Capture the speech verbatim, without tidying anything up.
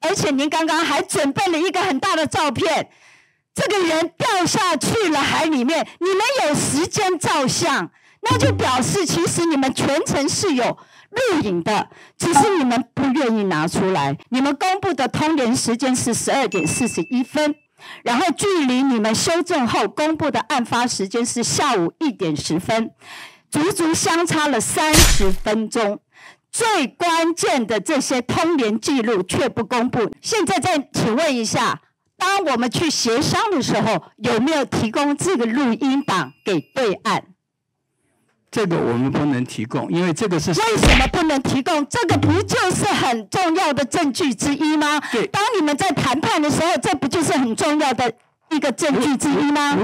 而且您刚刚还准备了一个很大的照片，这个人掉下去了海里面，你们有时间照相，那就表示其实你们全程是有录影的，只是你们不愿意拿出来。你们公布的通联时间是十二点四十一分，然后距离你们修正后公布的案发时间是下午一点十分，足足相差了三十分钟。 最关键的这些通联记录却不公布。现在再请问一下，当我们去协商的时候，有没有提供这个录音档给对岸？这个我们不能提供，因为这个是为什么不能提供？这个不就是很重要的证据之一吗？对。当你们在谈判的时候，这不就是很重要的一个证据之一吗？